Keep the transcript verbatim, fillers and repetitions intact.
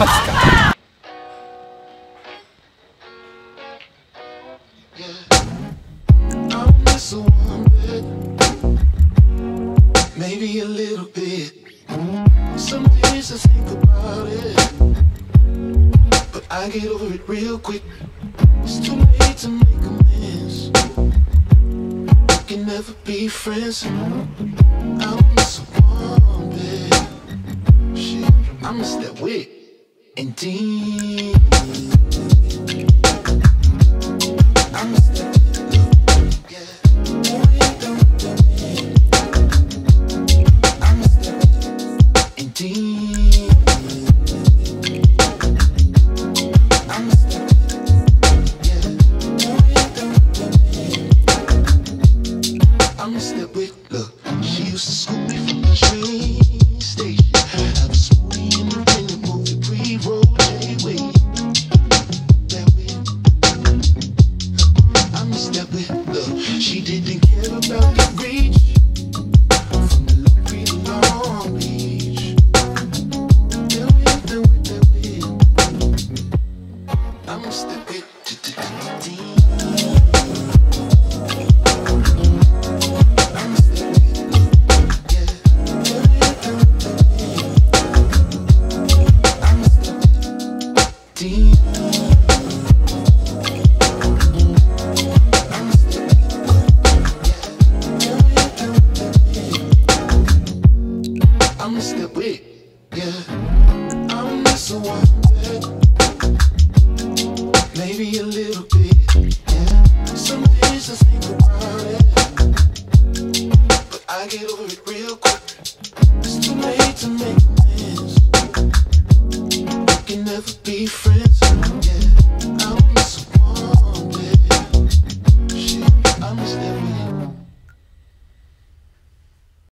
ますか。Maybe a little bit. Some days I think about it, but I get over it real quick. It's too late to make amends. We can never be friends. I don't miss her one bit. Shit, I miss that wig and jeans. I miss that. I get over it real quick. It's too late to make